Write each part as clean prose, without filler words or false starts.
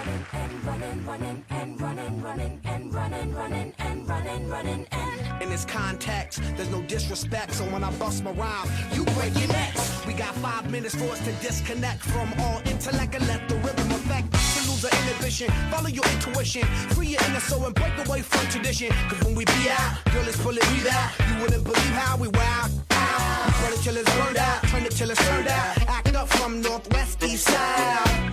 running and running, running and running, running and running, running and running, running and. In this context, there's no disrespect, so when I bust my rhyme, you break your necks. We got 5 minutes for us to disconnect from all intellect and let the rhythm affect. Inhibition, follow your intuition, free your inner soul and break away from tradition. Cause when we be out, girl, it's pulling me out. You wouldn't believe how we wild out. We burn it till it's burned out, turn it till it's turned out. Act up from northwest, east side.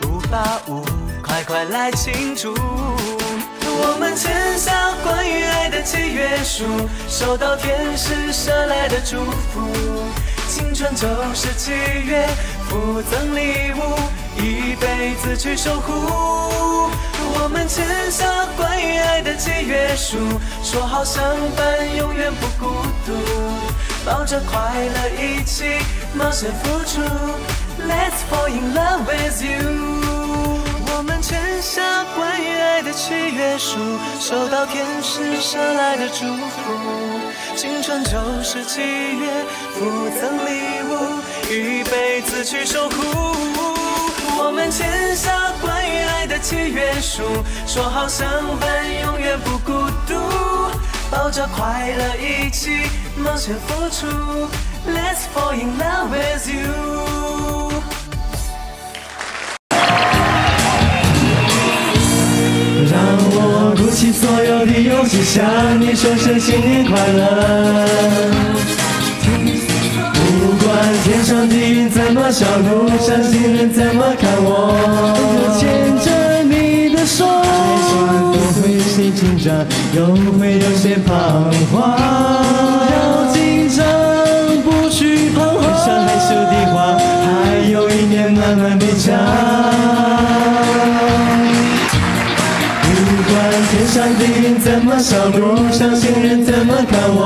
，585，快快来庆祝！我们签下关于爱的契约书，收到天使射来的祝福。 青春就是契约，附赠礼物，一辈子去守护。我们签下关于爱的契约书，说好相伴，永远不孤独。抱着快乐一起冒险付出 ，Let's fall in love with you。我们签下关于爱的契约书，收到天使射来的祝福。 青春就是契约，附赠礼物，一辈子去守护。我们签下关于爱的契约书，说好相伴，永远不孤独。抱着快乐一起冒险付出 ，Let's fall in love with you。 让我鼓起所有的勇气，向你说声新年快乐。不管天上的云怎么笑，路上行人怎么看我，我牵着你的手，我会心紧张，又会有些彷徨。不要紧张，不去彷徨，别说害羞的话，还有一年慢慢的讲。 天上的云怎么笑，路上行人怎么看我？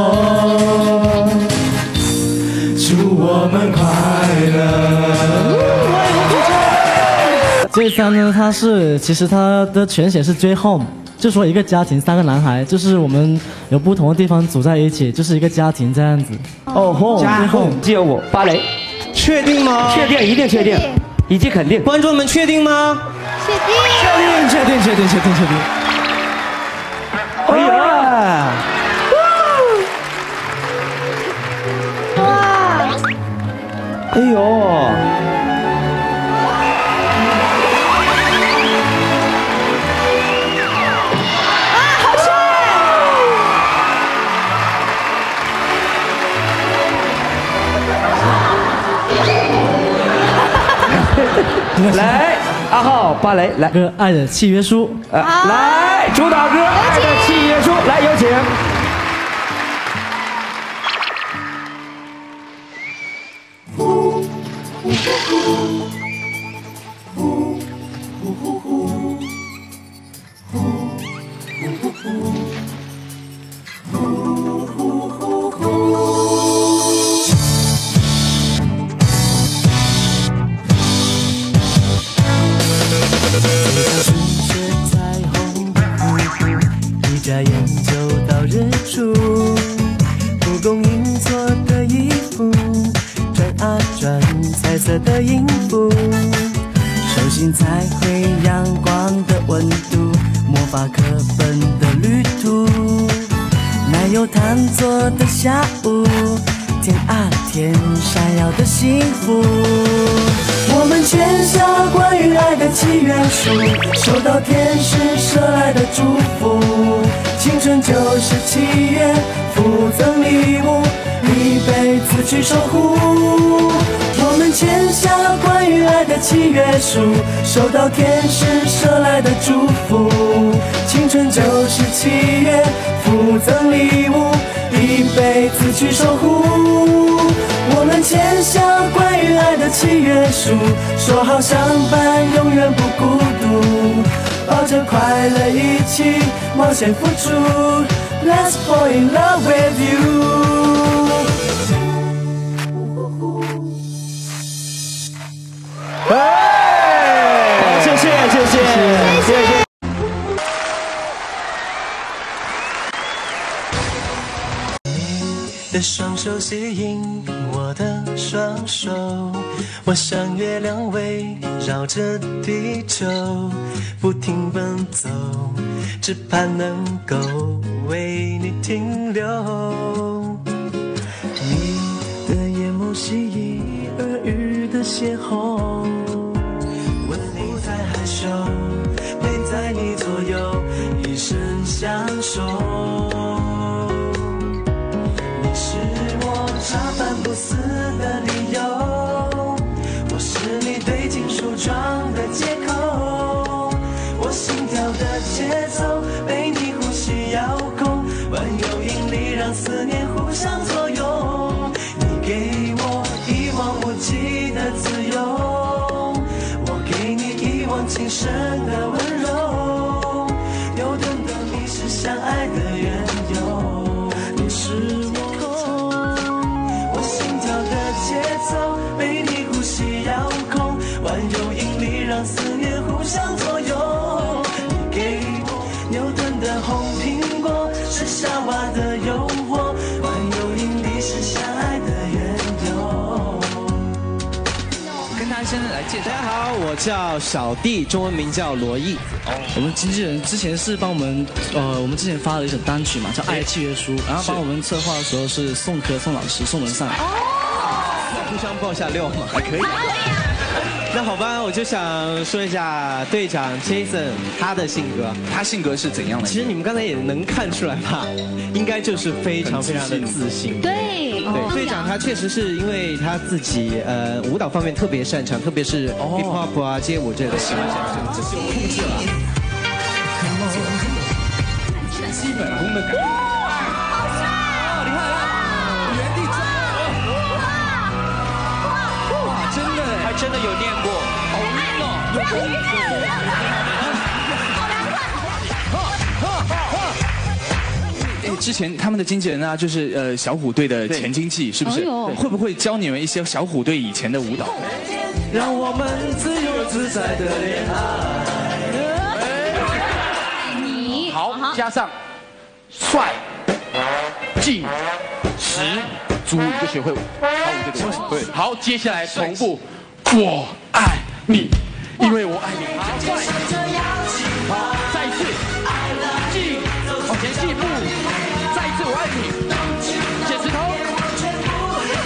祝我们快乐。这张呢，它是其实它的全写是 J Home， 就说一个家庭三个男孩，就是我们有不同的地方组在一起，就是一个家庭这样子。哦吼，家 Home 借我芭蕾，确定吗？确定，一定确定，以及肯定。观众们确定吗？确定，确定，确定，确定，确定。 哎呀！哇！哎呦！啊，好帅！来，阿浩，芭蕾，来个爱的契约书，来，主打歌。 来，有请。收到天使射来的祝福，青春就是契约，附赠礼物，一辈子去守护。我们签下关于爱的契约书，说好相伴，永远不孤独。抱着快乐一起冒险付出 Let's fall in love with you。 谢谢谢谢谢谢。 你的双手吸引我的双手，我像月亮围绕着地球，不停奔走，只盼能够为你停留。你的眼眸细意耳语的邂逅，我不再害羞，陪在你左右，一生相守。 茶饭不思的理由，我是你对镜梳妆的借口，我心跳的节奏被你呼吸遥控，万有引力让思念互相作用。你给我一望无际的自由，我给你一往情深的温柔，牛顿的你是相爱的缘由，你是。 被你呼吸遥控，万有引力让思念互相作用。你给我牛顿的红苹果，是夏娃的诱惑，万有引力是相爱的缘由。跟大家先来介绍，大家好，我叫小弟，中文名叫罗毅。我们经纪人之前是帮我们，我们之前发了一首单曲嘛，叫《爱契约书》，然后帮我们策划的时候是宋老师宋文善。 互相报下料嘛，还可以。那好吧，我就想说一下队长 Jason 他的性格，他性格是怎样的？其实你们刚才也能看出来吧，应该就是非常非常的自信。对，对，队长他确实是因为他自己舞蹈方面特别擅长，特别是 hip hop 啊街舞这个喜欢上这是有控制了，基本功的感觉。 真的有念过，好晕哦！有晕哦！之前他们的经纪人啊，就是小虎队的前经纪，是不是？会不会教你们一些小虎队以前的舞蹈？让我们自由自在的恋爱。你好，加上帅、劲、十足，就学会跳舞这个舞。对，好，接下来重复。 我爱你，因为我爱你。好，再一次，进，往前进一步，再一次我爱你，捡石头，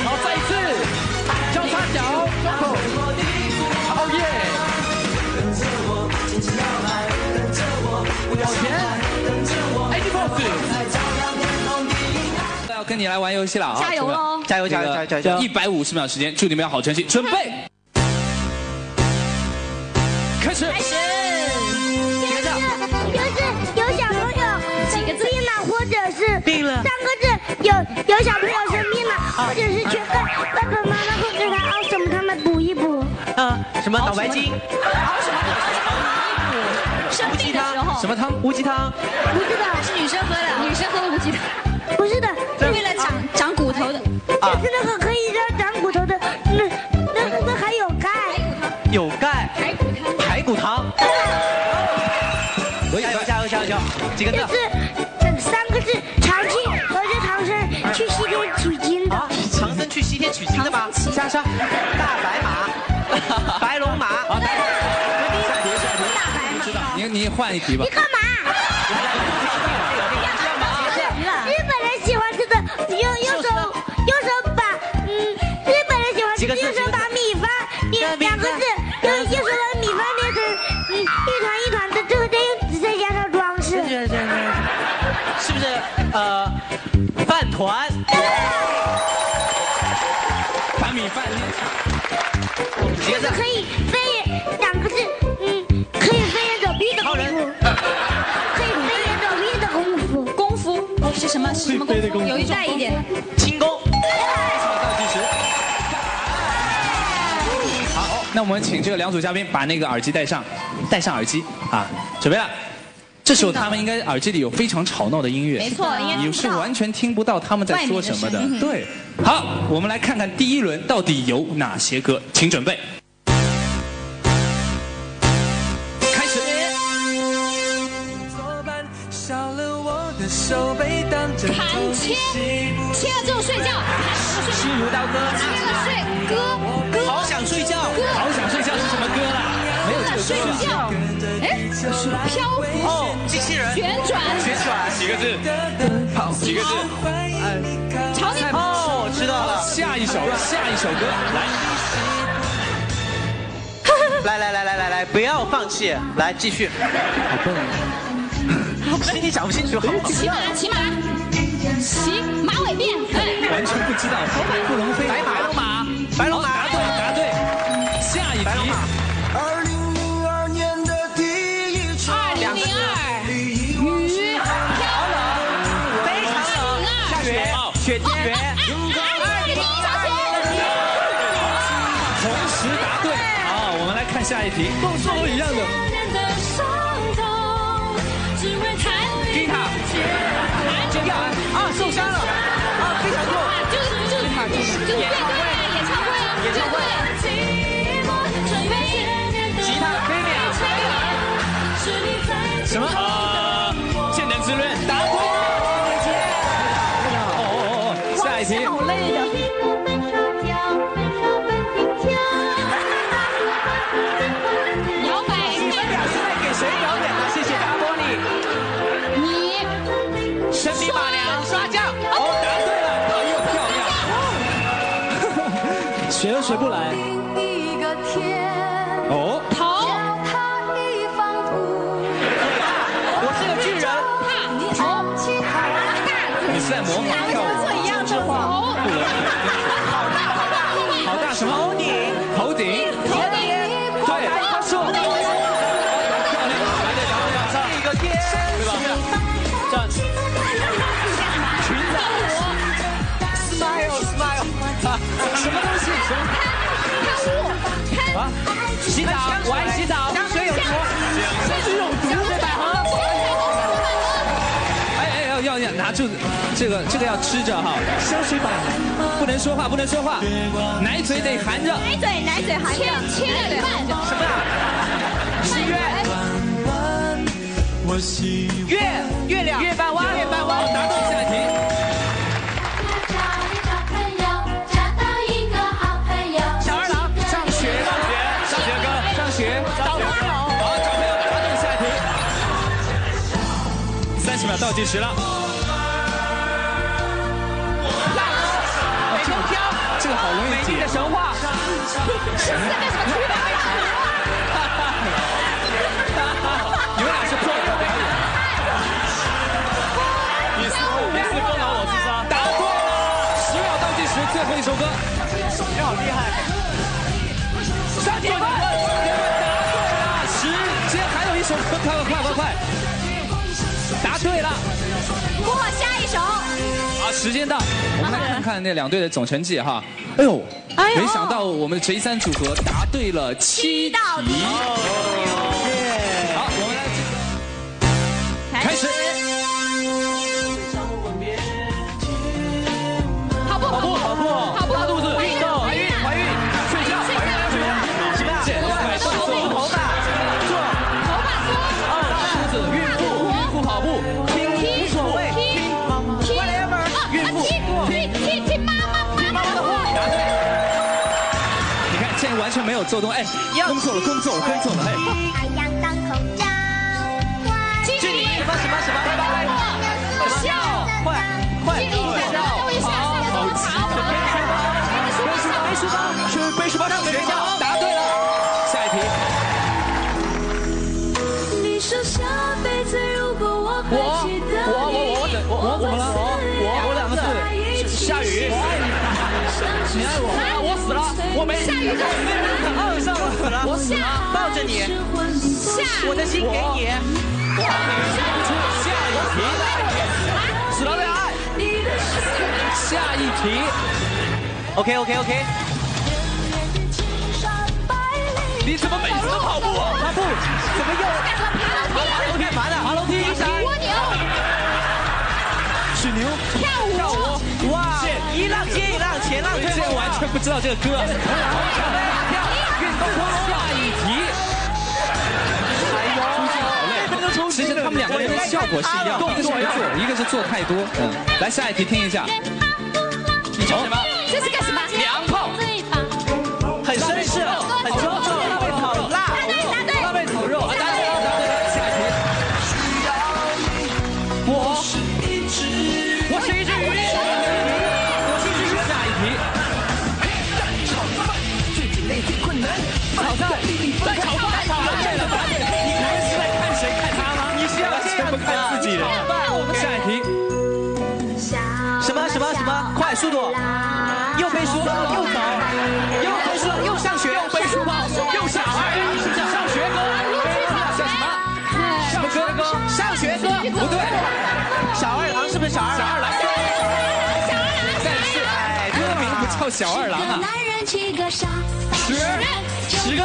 好，再一次，交叉脚，双手，哦耶，往前 ，AD pose， 要跟你来玩游戏了啊！加油喽！加油加油加油加油！150秒时间，祝你们要好成绩，准备。 开始，接着有小朋友生病了，或者是病了，3个字有小朋友生病了，或者是缺课，爸爸妈妈会给他熬什么，他们补一补。什么脑白金？熬什么？生病的时候。什么汤？乌鸡汤。不是的，是女生喝的。女生喝的乌鸡汤。不是的，是为了长骨头的。就是那个可以让长骨头的，那还有钙。有钙。 骨汤，加油！几个字？就是3个字，长期和着唐僧去西天取经的。唐僧去西天取经的吗？下，大白马，白龙马。好，下题，知道。你换一题吧。你干嘛？日本人喜欢吃的，右手把日本人喜欢吃的，右手把米饭2个字，右手把米饭。 一团的，这个只剩下它装饰。是不是？饭团。把米饭捏成。接着。可以飞檐2个字，可以飞檐走壁的功夫。可以飞檐走壁的功夫。功夫是什么？是什么功夫？有一带一点。轻功。 那那我们请这个两组嘉宾把那个耳机戴上，戴上耳机啊，准备了。这时候他们应该耳机里有非常吵闹的音乐，没错，应该你是完全听不到他们在说什么的。对，好，我们来看看第一轮到底有哪些歌，请准备。 砍切了之后睡觉，虚如刀割，切了睡，歌，好想睡觉，好想睡觉是什么歌啦？没有这个歌了。哎，漂浮，哦，机器人，旋转，旋转几个字？好，几个字？朝你跑，哦，知道了。下一首，下一首歌，来，来，不要放弃，来继续。好笨。 心里想不清楚，好不好？骑马尾辫，哎，完全不知道。头发不能飞，白龙马，答对。下一题。2002年的第一场，雨飘了，非常冷，下雪，雪天，2001年，同时答对。好，我们来看下一题，都一样的。 啊，受伤了！啊，非常痛！就是演唱会啊！吉他飞鸟，什么？《千年之恋》答对！哦，下一题。好累的。摇摆。你们俩是在给谁表演啊？谢谢达波利。你。神笔马良。 学都学不来。哦。头。我是个巨人。头。你是在模仿跳舞？一样的话。好大什么？头顶。对，他说。漂亮，来再讲讲上一个天，对吧？站。裙子。Smile。 什么东西？看啊！洗澡，我爱洗澡。香水有毒，这是有毒的百合。哎，要拿住这个要吃着哈。香水百合，不能说话，奶嘴得含着。奶嘴含着，切了一半。什么？月亮，月半弯。答对，下一题。 30秒倒计时了。美梦飘，这个好容易解。美丽的神话。你们俩是疯了，你是疯了，我自杀。答对了，10秒倒计时，最后一首歌。你好厉害。上节目，答对了，时间还有一首歌，快！ 答对了，过下一首。好，时间到，我们来看看那两队的总成绩哈。哎呦，没想到我们的 J3 组合答对了7道题。好，我们来开始。跑步，拉肚子，运动，怀孕，睡觉，吃饭，梳头发，做头发梳，梳子，孕妇。 跑步，无所谓，whatever， 孕妇，听妈妈的话。答对。你看，现在完全没有做动，哎，工作了，哎。太阳当头照，距离什么，笑，快，好，背书包上学校。答对了，下一题。你说下辈子。 我怎么了？我下雨。你爱我，我死了，我没下雨就饿上了，我死了，抱着你，下我的心给你。下一题，死了为爱。下一题。OK。你怎么每次都跑步啊？跑步怎么又？爬楼梯干嘛呢？爬楼梯。蜗牛。水牛。跳舞。哇！一浪接一浪，前浪推后浪。完全不知道这个歌。运动狂龙下一题。哎呦，好累。其实他们两个人的效果是一样，一个是没做，一个是做太多。嗯，来下一题听一下。你叫什么？这是干什么？娘炮。 很绅士，很庄重，辣味炒肉，辣味炒肉，答对，下一题。我是一只狐狸，下一题。炒菜，答对了。你们是在看谁看他吗？你是要先不看自己人。下一题。什么？快速度！又背书包，又走。 又上学，又背书包，又小孩，上学歌，叫什么？上学歌，不对，小二郎是不是小二郎？但是哎，歌名不叫小二郎啊。十个，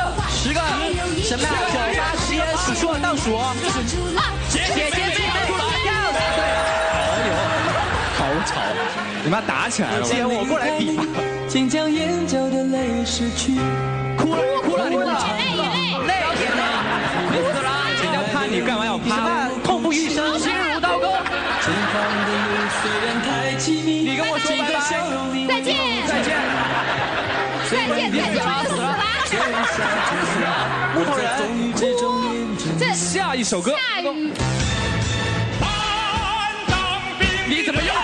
什么呀？9、8、7，数数倒数。姐姐，好吵，你妈打起来了！姐，我过来比吧。 请将眼角的泪拭去。哭了，你们累，别哭了，人家怕你干嘛要怕？痛不欲生，心如刀割。你跟我说拜拜，再见，我就死了。木头人，这下一首歌。下雨。你怎么又走了？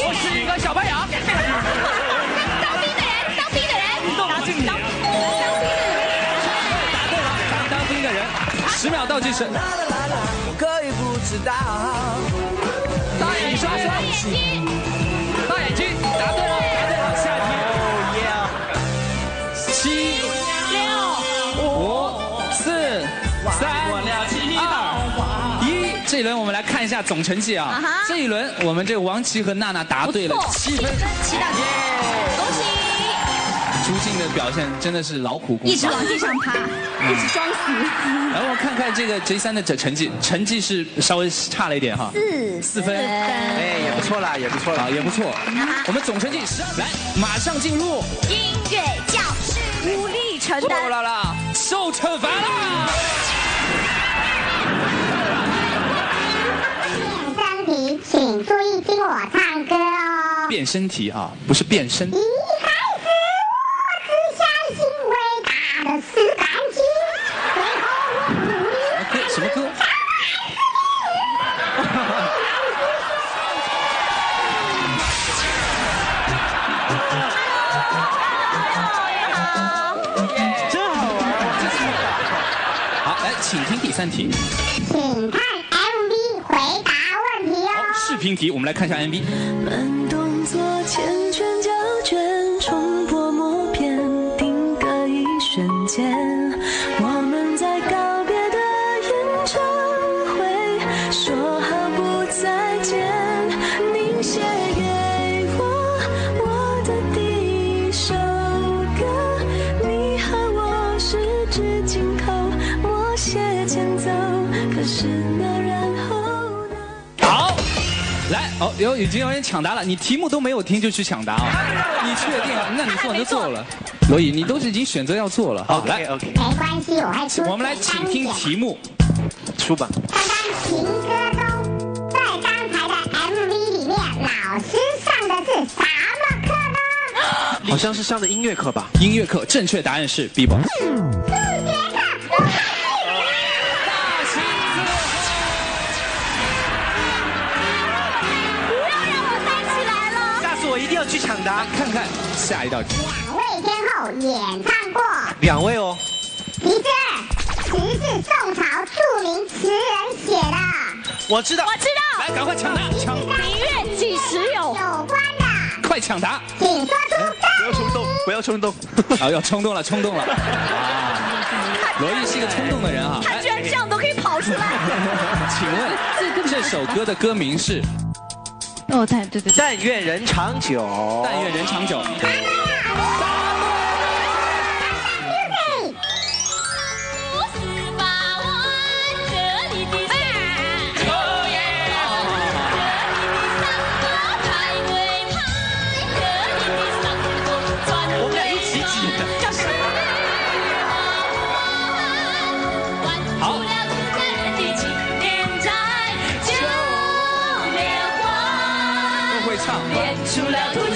我是一个小白羊。当兵的人，10秒倒计时。我可以不知道。大眼睛，答对了，下一题。7、6、5、4、3、2、1。 这一轮我们来看一下总成绩啊！这一轮我们这个王琦和娜娜答对了7分，7大分，恭喜！朱静的表现真的是劳苦功高，一直往地上爬，一直装死。来，我看看这个 J3的成绩是稍微差了一点哈，4分，哎，也不错。我们总成绩来，马上进入音乐教室，武力承担，够了啦，受惩罚啦！ 请注意听我唱歌哦！变身题啊，不是变身。你还是我，只相信伟大的四感情。什么歌？真好玩！好，来，请听第3题。请看 MV 回答。 视频题，我们来看一下 MV。慢动作，缱绻胶卷，冲破默片，定格一瞬间。我们在告别的演唱会，说好不再见。你写给我的第一首歌，你和我十指紧扣，默写前奏，可是那然后。 来，已经有人抢答了，你题目都没有听就去抢答啊？你确定？那你做就做了。罗毅，你都是已经选择要做了。好，来 ，OK。没关系，我还出。我们来请听题目，出吧。刚刚情歌中，在刚才的 MV 里面，老师上的是什么课呢？好像是上的音乐课吧？音乐课，正确答案是 B-box。数学课。 去抢答，看看下一道题。2位天后演唱过。2位哦。题是宋朝著名词人写的。我知道。来，赶快抢答！明月几时有？有关的。快抢答！请说出。不要冲动！啊，要冲动了！罗毅是一个冲动的人啊。他居然这样都可以跑出来。请问这首歌的歌名是？ 哦，对，但愿人长久。但愿人长久。除了不。